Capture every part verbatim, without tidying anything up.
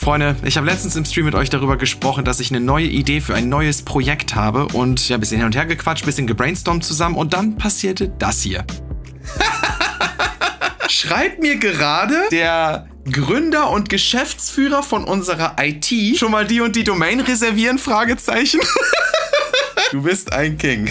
Freunde, ich habe letztens im Stream mit euch darüber gesprochen, dass ich eine neue Idee für ein neues Projekt habe und ja, ein bisschen hin und her gequatscht, ein bisschen gebrainstormt zusammen und dann passierte das hier. Schreibt mir gerade der Gründer und Geschäftsführer von unserer I T schon mal die und die Domain reservieren? Fragezeichen. Du bist ein King.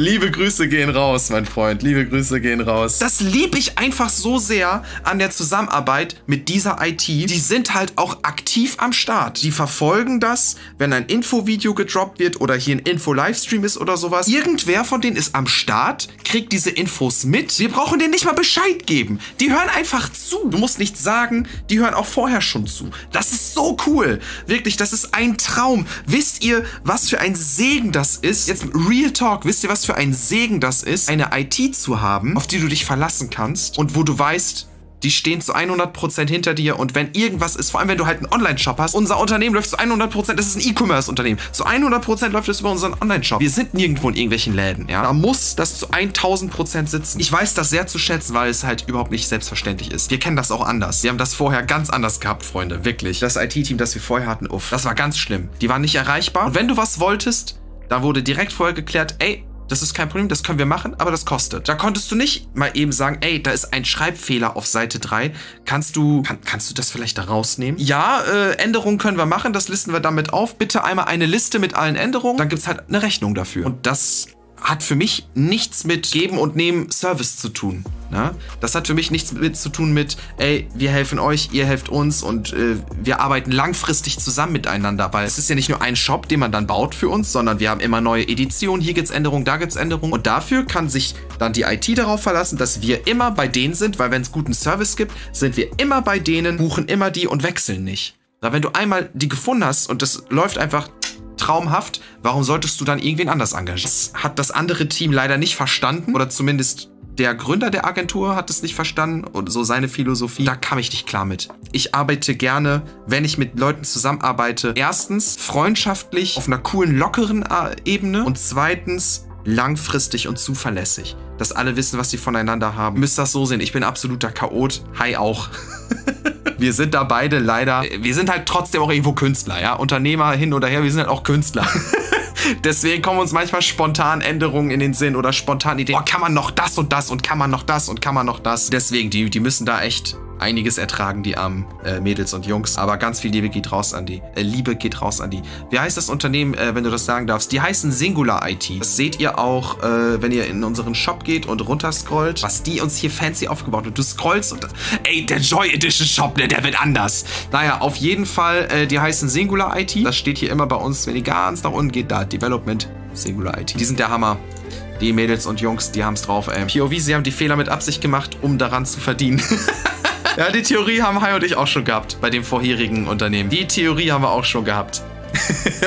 Liebe Grüße gehen raus, mein Freund. Liebe Grüße gehen raus. Das liebe ich einfach so sehr an der Zusammenarbeit mit dieser I T. Die sind halt auch aktiv am Start. Die verfolgen das, wenn ein Infovideo gedroppt wird oder hier ein Info-Livestream ist oder sowas. Irgendwer von denen ist am Start, kriegt diese Infos mit. Wir brauchen denen nicht mal Bescheid geben. Die hören einfach zu. Du musst nichts sagen, die hören auch vorher schon zu. Das ist so cool. Wirklich, das ist ein Traum. Wisst ihr, was für ein Segen das ist? Jetzt Real Talk, wisst ihr, was für für ein Segen das ist, eine I T zu haben, auf die du dich verlassen kannst und wo du weißt, die stehen zu hundert Prozent hinter dir und wenn irgendwas ist, vor allem wenn du halt einen Online-Shop hast, unser Unternehmen läuft zu hundert Prozent, das ist ein E-Commerce-Unternehmen, zu hundert Prozent läuft es über unseren Online-Shop. Wir sind nirgendwo in irgendwelchen Läden, ja. Da muss das zu tausend Prozent sitzen. Ich weiß das sehr zu schätzen, weil es halt überhaupt nicht selbstverständlich ist. Wir kennen das auch anders. Wir haben das vorher ganz anders gehabt, Freunde, wirklich. Das I T-Team, das wir vorher hatten, uff, das war ganz schlimm. Die waren nicht erreichbar und wenn du was wolltest, da wurde direkt vorher geklärt, ey, das ist kein Problem, das können wir machen, aber das kostet. Da konntest du nicht mal eben sagen, ey, da ist ein Schreibfehler auf Seite drei. Kannst du, kann, kannst du das vielleicht da rausnehmen? Ja, äh, Änderungen können wir machen, das listen wir damit auf. Bitte einmal eine Liste mit allen Änderungen, dann gibt es halt eine Rechnung dafür. Und das hat für mich nichts mit Geben und Nehmen Service zu tun. Ne? Das hat für mich nichts mit zu tun mit, ey, wir helfen euch, ihr helft uns und äh, wir arbeiten langfristig zusammen miteinander, weil es ist ja nicht nur ein Shop, den man dann baut für uns, sondern wir haben immer neue Editionen, hier gibt's Änderungen, da gibt's Änderungen und dafür kann sich dann die I T darauf verlassen, dass wir immer bei denen sind, weil wenn es guten Service gibt, sind wir immer bei denen, buchen immer die und wechseln nicht. Na, wenn du einmal die gefunden hast und das läuft einfach traumhaft, warum solltest du dann irgendwen anders engagieren? Das hat das andere Team leider nicht verstanden oder zumindest der Gründer der Agentur hat es nicht verstanden und so seine Philosophie. Da kam ich nicht klar mit. Ich arbeite gerne, wenn ich mit Leuten zusammenarbeite, erstens freundschaftlich auf einer coolen, lockeren Ebene und zweitens langfristig und zuverlässig. Dass alle wissen, was sie voneinander haben. Müsst das so sehen. Ich bin absoluter Chaot. Hi auch. Wir sind da beide leider, wir sind halt trotzdem auch irgendwo Künstler, ja. Unternehmer hin oder her, wir sind halt auch Künstler. Deswegen kommen uns manchmal spontan Änderungen in den Sinn oder spontan Ideen. Oh, kann man noch das und das und kann man noch das und kann man noch das. Deswegen, die, die müssen da echt einiges ertragen, die armen äh, Mädels und Jungs. Aber ganz viel Liebe geht raus an die. Äh, Liebe geht raus an die. Wie heißt das Unternehmen, äh, wenn du das sagen darfst? Die heißen Singular I T. Das seht ihr auch, äh, wenn ihr in unseren Shop geht und runterscrollt, was die uns hier fancy aufgebaut haben. Du scrollst und ey, der Joy Edition Shop, ne, der wird anders. Naja, auf jeden Fall, äh, die heißen Singular I T. Das steht hier immer bei uns, wenn ihr ganz nach unten geht, da Development Singular I T. Die sind der Hammer. Die Mädels und Jungs, die haben's drauf, ey. P O V, sie haben die Fehler mit Absicht gemacht, um daran zu verdienen. Ja, die Theorie haben Hai und ich auch schon gehabt, bei dem vorherigen Unternehmen. Die Theorie haben wir auch schon gehabt.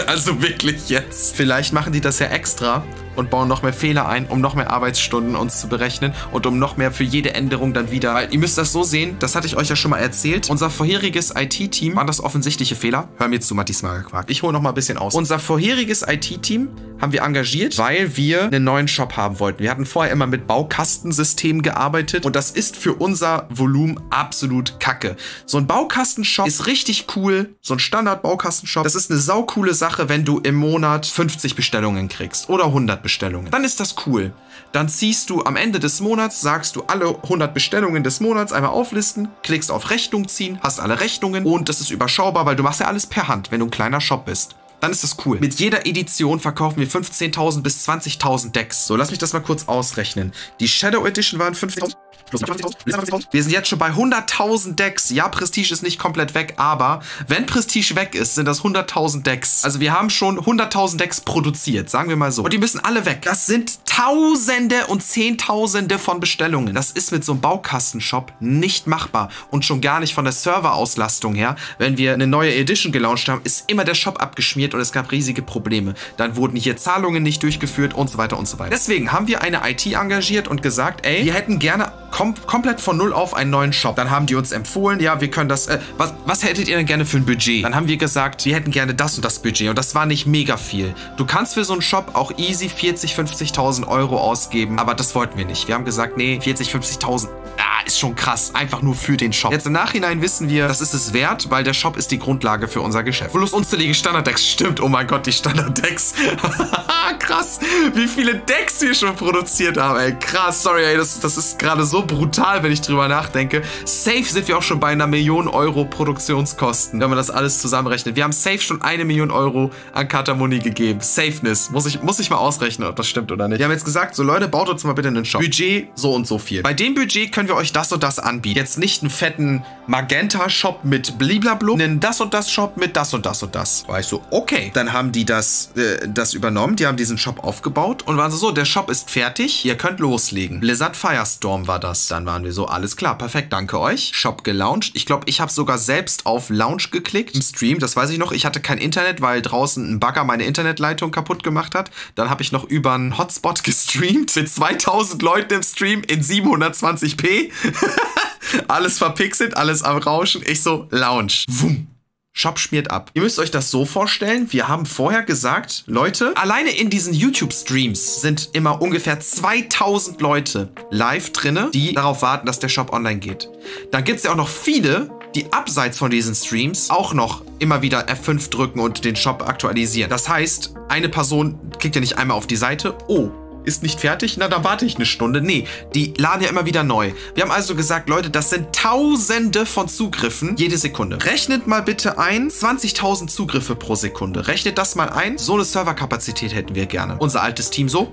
Also wirklich jetzt. Vielleicht machen die das ja extra und bauen noch mehr Fehler ein, um noch mehr Arbeitsstunden uns zu berechnen und um noch mehr für jede Änderung dann wieder. Weil ihr müsst das so sehen, das hatte ich euch ja schon mal erzählt. Unser vorheriges I T-Team, waren das offensichtliche Fehler? Hör mir zu, Matthias Magerquark. Ich hole noch mal ein bisschen aus. Unser vorheriges I T-Team haben wir engagiert, weil wir einen neuen Shop haben wollten. Wir hatten vorher immer mit Baukastensystemen gearbeitet und das ist für unser Volumen absolut kacke. So ein Baukastenshop ist richtig cool, so ein Standard-Baukastenshop. Das ist eine saucoole Sache, wenn du im Monat fünfzig Bestellungen kriegst oder hundert Bestellungen. Dann ist das cool. Dann ziehst du am Ende des Monats, sagst du alle hundert Bestellungen des Monats einmal auflisten, klickst auf Rechnung ziehen, hast alle Rechnungen und das ist überschaubar, weil du machst ja alles per Hand, wenn du ein kleiner Shop bist. Dann ist das cool. Mit jeder Edition verkaufen wir fünfzehntausend bis zwanzigtausend Decks. So, lass mich das mal kurz ausrechnen. Die Shadow Edition waren fünfzigtausend. Wir sind jetzt schon bei hunderttausend Decks. Ja, Prestige ist nicht komplett weg, aber wenn Prestige weg ist, sind das hunderttausend Decks. Also wir haben schon hunderttausend Decks produziert, sagen wir mal so. Und die müssen alle weg. Das sind Tausende und Zehntausende von Bestellungen. Das ist mit so einem Baukastenshop nicht machbar. Und schon gar nicht von der Serverauslastung her. Wenn wir eine neue Edition gelauncht haben, ist immer der Shop abgeschmiert und es gab riesige Probleme. Dann wurden hier Zahlungen nicht durchgeführt und so weiter und so weiter. Deswegen haben wir eine I T engagiert und gesagt, ey, wir hätten gerne kom komplett von null auf einen neuen Shop. Dann haben die uns empfohlen, ja, wir können das, äh, was, was hättet ihr denn gerne für ein Budget? Dann haben wir gesagt, wir hätten gerne das und das Budget und das war nicht mega viel. Du kannst für so einen Shop auch easy vierzigtausend, fünfzigtausend Euro ausgeben, aber das wollten wir nicht. Wir haben gesagt, nee, vierzigtausend, fünfzigtausend, ah, ist schon krass. Einfach nur für den Shop. Jetzt im Nachhinein wissen wir, das ist es wert, weil der Shop ist die Grundlage für unser Geschäft. Bloß unzählige Standard-Decks. Stimmt, oh mein Gott, die Standard-Decks. Krass, wie viele Decks wir schon produziert haben, ey. Krass, sorry, ey, das, das ist gerade so brutal, wenn ich drüber nachdenke. Safe sind wir auch schon bei einer Million Euro Produktionskosten, wenn man das alles zusammenrechnet. Wir haben safe schon eine Million Euro an Katamundi gegeben. Safeness. Muss ich, muss ich mal ausrechnen, ob das stimmt oder nicht. Wir haben jetzt gesagt, so Leute, baut uns mal bitte einen Shop. Budget so und so viel. Bei dem Budget können wir euch das und das anbieten. Jetzt nicht einen fetten Magenta-Shop mit bliblablu, einen das und das Shop mit das und das und das. War ich so, okay. Dann haben die das, äh, das übernommen. Die haben diesen Shop aufgebaut und waren so, so, der Shop ist fertig. Ihr könnt loslegen. Blizzard Firestorm war das. Dann waren wir so, alles klar, perfekt, danke euch. Shop gelauncht. Ich glaube, ich habe sogar selbst auf Launch geklickt im Stream. Das weiß ich noch. Ich hatte kein Internet, weil draußen ein Bagger meine Internetleitung kaputt gemacht hat. Dann habe ich noch über einen Hotspot gestreamt mit zweitausend Leuten im Stream in siebenhundertzwanzig p. Alles verpixelt, alles am Rauschen. Ich so, Launch. Wumm. Shop schmiert ab. Ihr müsst euch das so vorstellen, wir haben vorher gesagt, Leute, alleine in diesen YouTube-Streams sind immer ungefähr zweitausend Leute live drinne, die darauf warten, dass der Shop online geht. Dann gibt es ja auch noch viele, die abseits von diesen Streams auch noch immer wieder F fünf drücken und den Shop aktualisieren. Das heißt, eine Person klickt ja nicht einmal auf die Seite, oh, ist nicht fertig? Na, dann warte ich eine Stunde. Nee, die laden ja immer wieder neu. Wir haben also gesagt, Leute, das sind Tausende von Zugriffen jede Sekunde. Rechnet mal bitte ein, zwanzigtausend Zugriffe pro Sekunde. Rechnet das mal ein. So eine Serverkapazität hätten wir gerne. Unser altes Team so,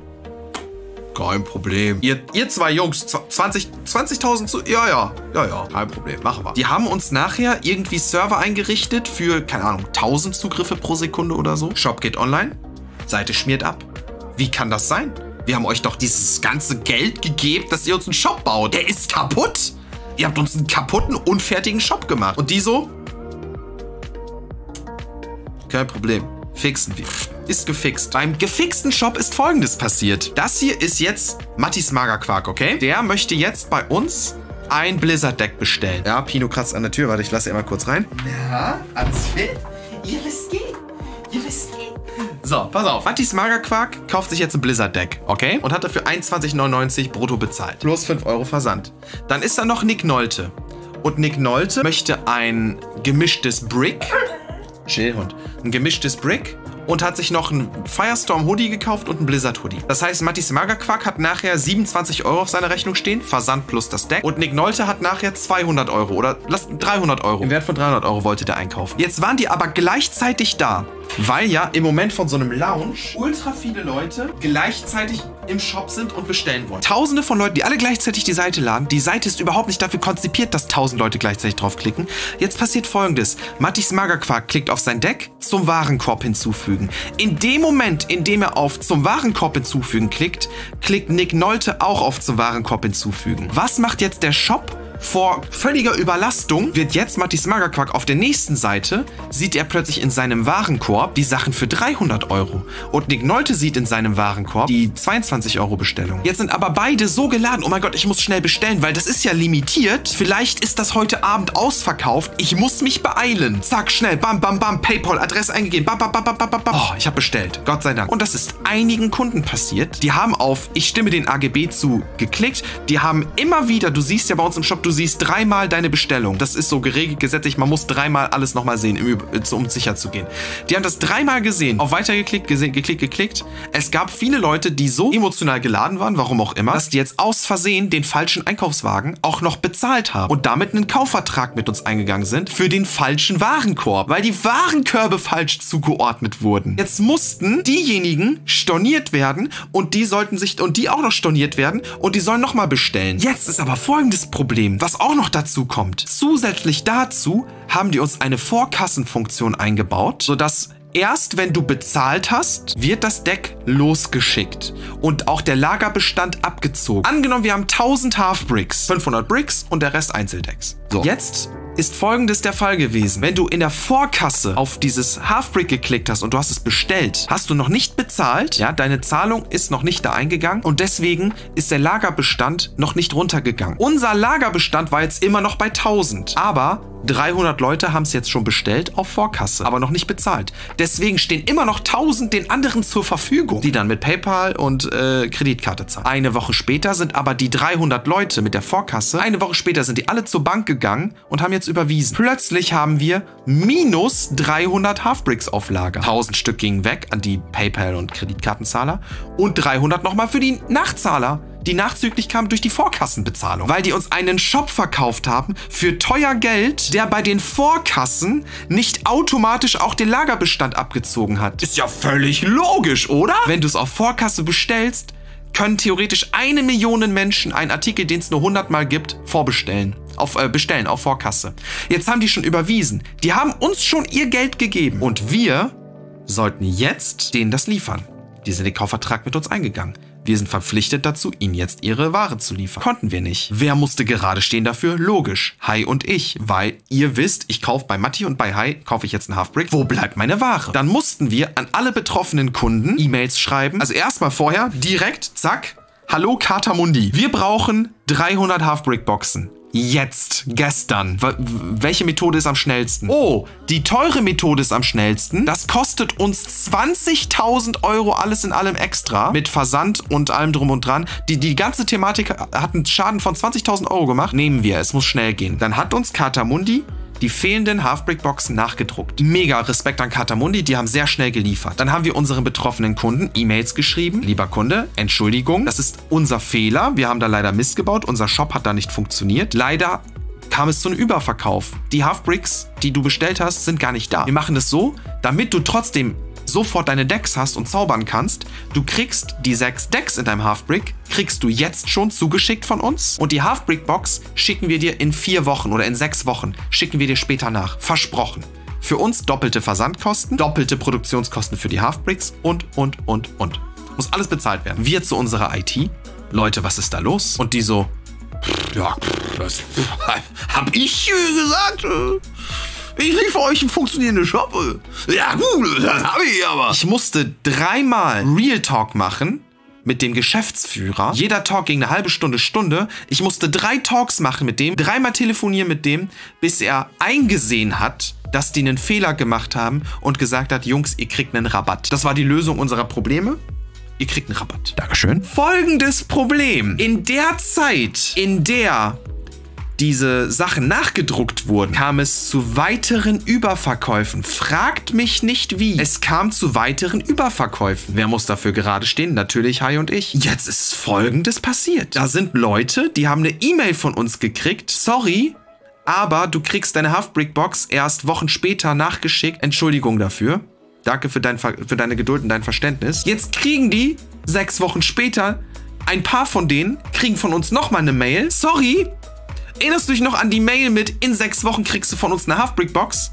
kein Problem. Ihr, ihr zwei Jungs, zwanzigtausend zu... Ja, ja, ja, ja, kein Problem, machen wir. Die haben uns nachher irgendwie Server eingerichtet für, keine Ahnung, tausend Zugriffe pro Sekunde oder so. Shop geht online, Seite schmiert ab. Wie kann das sein? Wir haben euch doch dieses ganze Geld gegeben, dass ihr uns einen Shop baut. Der ist kaputt. Ihr habt uns einen kaputten, unfertigen Shop gemacht. Und die so? Kein Problem. Fixen wir. Ist gefixt. Beim gefixten Shop ist Folgendes passiert. Das hier ist jetzt Mattis Magerquark, okay? Der möchte jetzt bei uns ein Blizzard-Deck bestellen. Ja, Pino kratzt an der Tür. Warte, ich lasse ihn mal kurz rein. Na, alles fit? Ihr wisst geht. Ihr wisst geht. So, pass auf. Mattis Magerquark kauft sich jetzt ein Blizzard-Deck, okay? Und hat dafür einundzwanzig neunundneunzig brutto bezahlt. Plus fünf Euro Versand. Dann ist da noch Nick Nolte. Und Nick Nolte möchte ein gemischtes Brick. Chillhund. Ein gemischtes Brick. Und hat sich noch ein Firestorm-Hoodie gekauft und ein Blizzard-Hoodie. Das heißt, Mattis Magerquark hat nachher siebenundzwanzig Euro auf seiner Rechnung stehen. Versand plus das Deck. Und Nick Nolte hat nachher zweihundert Euro. Oder dreihundert Euro. Im Wert von dreihundert Euro wollte der einkaufen. Jetzt waren die aber gleichzeitig da. Weil ja im Moment von so einem Lounge ultra viele Leute gleichzeitig im Shop sind und bestellen wollen. Tausende von Leuten, die alle gleichzeitig die Seite laden. Die Seite ist überhaupt nicht dafür konzipiert, dass tausend Leute gleichzeitig draufklicken. Jetzt passiert Folgendes. Mattis Magerquark klickt auf sein Deck, zum Warenkorb hinzufügen. In dem Moment, in dem er auf zum Warenkorb hinzufügen klickt, klickt Nick Nolte auch auf zum Warenkorb hinzufügen. Was macht jetzt der Shop? Vor völliger Überlastung wird jetzt Mattis Magerquark auf der nächsten Seite, sieht er plötzlich in seinem Warenkorb die Sachen für dreihundert Euro. Und Nick Nolte sieht in seinem Warenkorb die zweiundzwanzig Euro Bestellung. Jetzt sind aber beide so geladen, oh mein Gott, ich muss schnell bestellen, weil das ist ja limitiert. Vielleicht ist das heute Abend ausverkauft, ich muss mich beeilen. Zack, schnell, bam, bam, bam, PayPal, Adresse eingegeben, bam, bam, bam, bam, bam, bam. Oh, ich habe bestellt, Gott sei Dank. Und das ist einigen Kunden passiert. Die haben auf Ich stimme den A G B zu geklickt. Die haben immer wieder, du siehst ja bei uns im Shop, du siehst dreimal deine Bestellung. Das ist so geregelt gesetzlich. Man muss dreimal alles nochmal sehen, um sicher zu gehen. Die haben das dreimal gesehen. Auf Weiter geklickt, gesehen, geklickt, geklickt. Es gab viele Leute, die so emotional geladen waren, warum auch immer, dass die jetzt aus Versehen den falschen Einkaufswagen auch noch bezahlt haben und damit einen Kaufvertrag mit uns eingegangen sind für den falschen Warenkorb, weil die Warenkörbe falsch zugeordnet wurden. Jetzt mussten diejenigen storniert werden und die sollten sich und die auch noch storniert werden und die sollen nochmal bestellen. Jetzt ist aber folgendes Problem. Was auch noch dazu kommt, zusätzlich dazu haben die uns eine Vorkassenfunktion eingebaut, sodass erst wenn du bezahlt hast, wird das Deck losgeschickt und auch der Lagerbestand abgezogen. Angenommen, wir haben tausend Half-Bricks, fünfhundert Bricks und der Rest Einzeldecks. So, jetzt ist Folgendes der Fall gewesen. Wenn du in der Vorkasse auf dieses Half-Brick geklickt hast und du hast es bestellt, hast du noch nicht bezahlt, ja, deine Zahlung ist noch nicht da eingegangen und deswegen ist der Lagerbestand noch nicht runtergegangen. Unser Lagerbestand war jetzt immer noch bei tausend, aber dreihundert Leute haben es jetzt schon bestellt auf Vorkasse, aber noch nicht bezahlt. Deswegen stehen immer noch tausend den anderen zur Verfügung, die dann mit PayPal und äh, Kreditkarte zahlen. Eine Woche später sind aber die dreihundert Leute mit der Vorkasse, eine Woche später sind die alle zur Bank gegangen und haben jetzt überwiesen. Plötzlich haben wir minus dreihundert Halfbricks auf Lager. tausend Stück gingen weg an die PayPal- und Kreditkartenzahler und dreihundert nochmal für die Nachzahler, die nachzüglich kamen durch die Vorkassenbezahlung, weil die uns einen Shop verkauft haben für teuer Geld, der bei den Vorkassen nicht automatisch auch den Lagerbestand abgezogen hat. Ist ja völlig logisch, oder? Wenn du es auf Vorkasse bestellst, können theoretisch eine Million Menschen einen Artikel, den es nur hundert Mal gibt, vorbestellen. Auf, äh, bestellen auf Vorkasse. Jetzt haben die schon überwiesen. Die haben uns schon ihr Geld gegeben. Und wir sollten jetzt denen das liefern. Die sind den Kaufvertrag mit uns eingegangen. Wir sind verpflichtet dazu, ihnen jetzt ihre Ware zu liefern. Konnten wir nicht. Wer musste gerade stehen dafür? Logisch. Hai und ich. Weil ihr wisst, ich kaufe bei Matti und bei Hai, kaufe ich jetzt einen Halfbrick. Wo bleibt meine Ware? Dann mussten wir an alle betroffenen Kunden E-Mails schreiben. Also erstmal vorher direkt, zack, hallo Katamundi. Wir brauchen dreihundert Halfbrick-Boxen. Jetzt, gestern. W- welche Methode ist am schnellsten? Oh, die teure Methode ist am schnellsten. Das kostet uns zwanzigtausend Euro alles in allem extra. Mit Versand und allem drum und dran. Die, die ganze Thematik hat einen Schaden von zwanzigtausend Euro gemacht. Nehmen wir, es muss schnell gehen. Dann hat uns Katamundi die fehlenden Halfbrick-Boxen nachgedruckt. Mega Respekt an Katamundi, die haben sehr schnell geliefert. Dann haben wir unseren betroffenen Kunden E-Mails geschrieben. Lieber Kunde, Entschuldigung, das ist unser Fehler. Wir haben da leider Mist gebaut. Unser Shop hat da nicht funktioniert. Leider kam es zu einem Überverkauf. Die Halfbricks, die du bestellt hast, sind gar nicht da. Wir machen das so, damit du trotzdem sofort deine Decks hast und zaubern kannst. Du kriegst die sechs Decks in deinem Halfbrick, kriegst du jetzt schon zugeschickt von uns. Und die Halfbrick-Box schicken wir dir in vier Wochen oder in sechs Wochen, schicken wir dir später nach. Versprochen. Für uns doppelte Versandkosten, doppelte Produktionskosten für die Halfbricks und, und, und, und. Muss alles bezahlt werden. Wir zu unserer I T. Leute, was ist da los? Und die so, ja, das hab ich gesagt. Ich liefere euch einen funktionierenden Shop. Ja gut, das habe ich aber. Ich musste dreimal Real Talk machen mit dem Geschäftsführer. Jeder Talk ging eine halbe Stunde, Stunde. Ich musste drei Talks machen mit dem, dreimal telefonieren mit dem, bis er eingesehen hat, dass die einen Fehler gemacht haben und gesagt hat, Jungs, ihr kriegt einen Rabatt. Das war die Lösung unserer Probleme. Ihr kriegt einen Rabatt. Dankeschön. Folgendes Problem. In der Zeit, in der diese Sachen nachgedruckt wurden, kam es zu weiteren Überverkäufen. Fragt mich nicht wie. Es kam zu weiteren Überverkäufen. Wer muss dafür gerade stehen? Natürlich Hai und ich. Jetzt ist Folgendes passiert. Da sind Leute, die haben eine E-Mail von uns gekriegt. Sorry, aber du kriegst deine Halfbrick-Box erst Wochen später nachgeschickt. Entschuldigung dafür. Danke für, dein, für deine Geduld und dein Verständnis. Jetzt kriegen die sechs Wochen später, ein paar von denen kriegen von uns nochmal eine Mail. Sorry, erinnerst du dich noch an die Mail mit, in sechs Wochen kriegst du von uns eine Halfbrick-Box?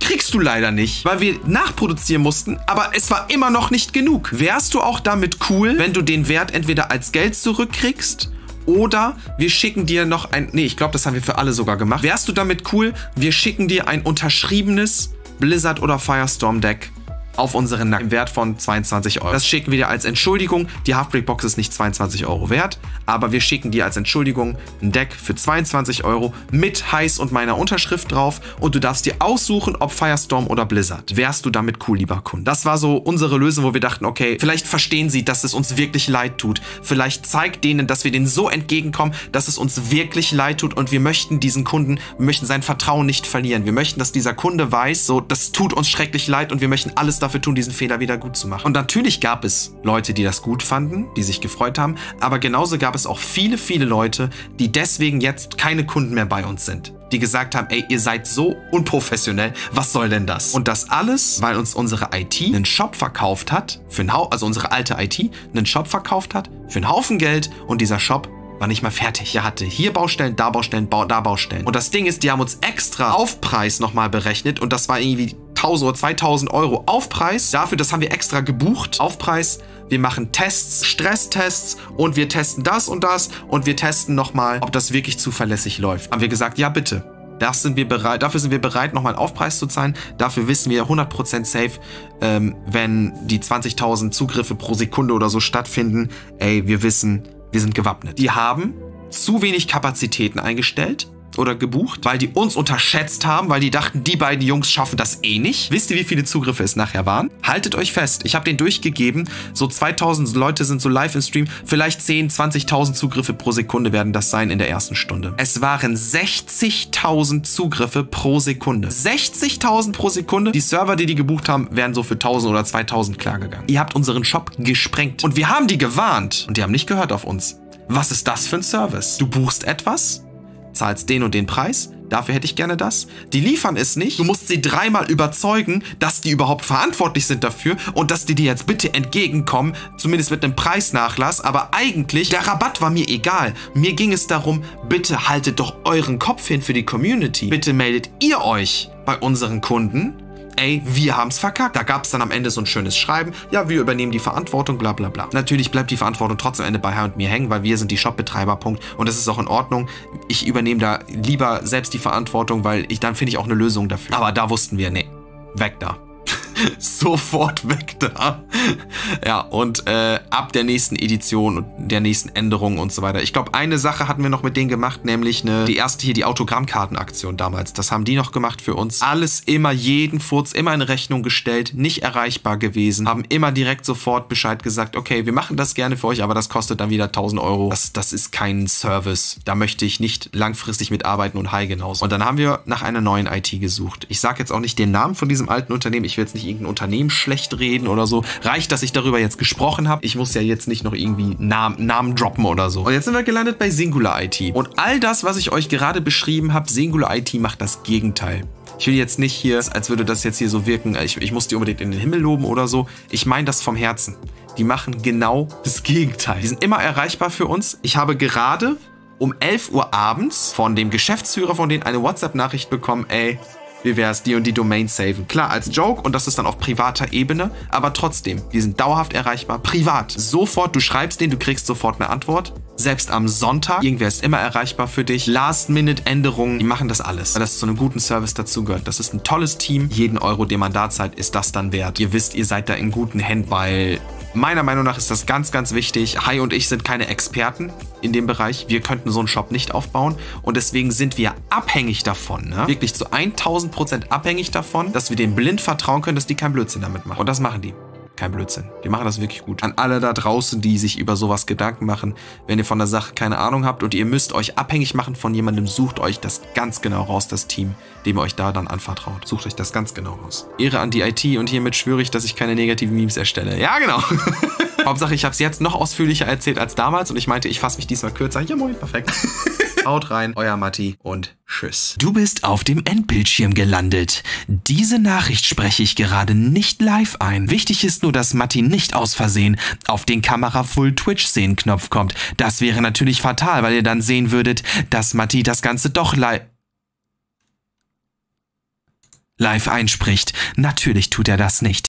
Kriegst du leider nicht, weil wir nachproduzieren mussten, aber es war immer noch nicht genug. Wärst du auch damit cool, wenn du den Wert entweder als Geld zurückkriegst oder wir schicken dir noch ein, nee, ich glaube, das haben wir für alle sogar gemacht. Wärst du damit cool, wir schicken dir ein unterschriebenes Blizzard- oder Firestorm-Deck auf unseren Nacken im Wert von zweiundzwanzig Euro. Das schicken wir dir als Entschuldigung. Die Halfbrick-Box ist nicht zweiundzwanzig Euro wert, aber wir schicken dir als Entschuldigung ein Deck für zweiundzwanzig Euro mit Heiß und meiner Unterschrift drauf und du darfst dir aussuchen, ob Firestorm oder Blizzard. Wärst du damit cool, lieber Kunde? Das war so unsere Lösung, wo wir dachten, okay, vielleicht verstehen sie, dass es uns wirklich leid tut. Vielleicht zeigt denen, dass wir denen so entgegenkommen, dass es uns wirklich leid tut und wir möchten diesen Kunden, wir möchten sein Vertrauen nicht verlieren. Wir möchten, dass dieser Kunde weiß, so, das tut uns schrecklich leid und wir möchten alles dafür dafür tun, diesen Fehler wieder gut zu machen. Und natürlich gab es Leute, die das gut fanden, die sich gefreut haben, aber genauso gab es auch viele, viele Leute, die deswegen jetzt keine Kunden mehr bei uns sind, die gesagt haben, ey, ihr seid so unprofessionell, was soll denn das? Und das alles, weil uns unsere I T einen Shop verkauft hat, für einen Hau- also unsere alte I T einen Shop verkauft hat für einen Haufen Geld und dieser Shop war nicht mal fertig. Der hatte hier Baustellen, da Baustellen, ba- da Baustellen. Und das Ding ist, die haben uns extra Aufpreis nochmal berechnet und das war irgendwie tausend oder zweitausend Euro Aufpreis. Dafür, das haben wir extra gebucht. Aufpreis, wir machen Tests, Stresstests und wir testen das und das und wir testen nochmal, ob das wirklich zuverlässig läuft. Haben wir gesagt, ja bitte, das sind wir bereit, dafür sind wir bereit, nochmal einen Aufpreis zu zahlen. Dafür wissen wir hundert Prozent safe, ähm, wenn die zwanzigtausend Zugriffe pro Sekunde oder so stattfinden. Ey, wir wissen, wir sind gewappnet. Die haben zu wenig Kapazitäten eingestellt oder gebucht, weil die uns unterschätzt haben, weil die dachten, die beiden Jungs schaffen das eh nicht. Wisst ihr, wie viele Zugriffe es nachher waren? Haltet euch fest, ich habe den durchgegeben, so zweitausend Leute sind so live im Stream, vielleicht zehntausend, zwanzigtausend Zugriffe pro Sekunde werden das sein in der ersten Stunde. Es waren sechzigtausend Zugriffe pro Sekunde. sechzigtausend pro Sekunde. Die Server, die die gebucht haben, wären so für tausend oder zweitausend klargegangen. Ihr habt unseren Shop gesprengt und wir haben die gewarnt und die haben nicht gehört auf uns. Was ist das für ein Service? Du buchst etwas, zahlst den und den Preis, dafür hätte ich gerne das. Die liefern es nicht. Du musst sie dreimal überzeugen, dass die überhaupt verantwortlich sind dafür und dass die dir jetzt bitte entgegenkommen, zumindest mit einem Preisnachlass. Aber eigentlich, der Rabatt war mir egal. Mir ging es darum, bitte haltet doch euren Kopf hin für die Community. Bitte meldet ihr euch bei unseren Kunden. Ey, wir haben's verkackt. Da gab's dann am Ende so ein schönes Schreiben. Ja, wir übernehmen die Verantwortung, bla bla bla. Natürlich bleibt die Verantwortung trotzdem am Ende bei Herr und mir hängen, weil wir sind die Shopbetreiber, Punkt. Und das ist auch in Ordnung. Ich übernehme da lieber selbst die Verantwortung, weil ich dann finde ich auch eine Lösung dafür. Aber da wussten wir, nee, weg da. Sofort weg da. Ja, und äh, ab der nächsten Edition und der nächsten Änderung und so weiter. Ich glaube, eine Sache hatten wir noch mit denen gemacht, nämlich eine, die erste hier, die Autogrammkartenaktion damals. Das haben die noch gemacht für uns. Alles immer, jeden Furz, immer in Rechnung gestellt, nicht erreichbar gewesen. Haben immer direkt sofort Bescheid gesagt, okay, wir machen das gerne für euch, aber das kostet dann wieder tausend Euro. Das, das ist kein Service. Da möchte ich nicht langfristig mitarbeiten und Hi genauso. Und dann haben wir nach einer neuen I T gesucht. Ich sage jetzt auch nicht den Namen von diesem alten Unternehmen. Ich will jetzt nicht irgendein Unternehmen schlecht reden oder so. Reicht, dass ich darüber jetzt gesprochen habe. Ich muss ja jetzt nicht noch irgendwie Namen, Namen droppen oder so. Und jetzt sind wir gelandet bei Singular I T. Und all das, was ich euch gerade beschrieben habe, Singular I T macht das Gegenteil. Ich will jetzt nicht hier, als würde das jetzt hier so wirken, ich, ich muss die unbedingt in den Himmel loben oder so. Ich meine das vom Herzen. Die machen genau das Gegenteil. Die sind immer erreichbar für uns. Ich habe gerade um elf Uhr abends von dem Geschäftsführer von denen eine WhatsApp-Nachricht bekommen, ey, wie wäre es, die und die Domain saven? Klar, als Joke und das ist dann auf privater Ebene, aber trotzdem, die sind dauerhaft erreichbar. Privat. Sofort, du schreibst denen, du kriegst sofort eine Antwort. Selbst am Sonntag. Irgendwer ist immer erreichbar für dich. Last-Minute-Änderungen, die machen das alles. Weil das zu einem guten Service dazu gehört. Das ist ein tolles Team. Jeden Euro, den man da zahlt, ist das dann wert. Ihr wisst, ihr seid da in guten Händen, weil meiner Meinung nach ist das ganz, ganz wichtig. Hai und ich sind keine Experten in dem Bereich. Wir könnten so einen Shop nicht aufbauen und deswegen sind wir abhängig davon, ne? Wirklich zu tausend Prozent abhängig davon, dass wir denen blind vertrauen können, dass die keinen Blödsinn damit machen. Und das machen die. Kein Blödsinn. Die machen das wirklich gut. An alle da draußen, die sich über sowas Gedanken machen, wenn ihr von der Sache keine Ahnung habt und ihr müsst euch abhängig machen von jemandem, sucht euch das ganz genau raus, das Team, dem ihr euch da dann anvertraut. Sucht euch das ganz genau raus. Ehre an die I T und hiermit schwöre ich, dass ich keine negativen Memes erstelle. Ja, genau. Hauptsache, ich habe es jetzt noch ausführlicher erzählt als damals und ich meinte, ich fasse mich diesmal kürzer. Ja, moin, perfekt. Haut rein, euer Matti und tschüss. Du bist auf dem Endbildschirm gelandet. Diese Nachricht spreche ich gerade nicht live ein. Wichtig ist nur, dass Matti nicht aus Versehen auf den Kamera-Full-Twitch-Sehen-Knopf kommt. Das wäre natürlich fatal, weil ihr dann sehen würdet, dass Matti das Ganze doch live... live einspricht. Natürlich tut er das nicht.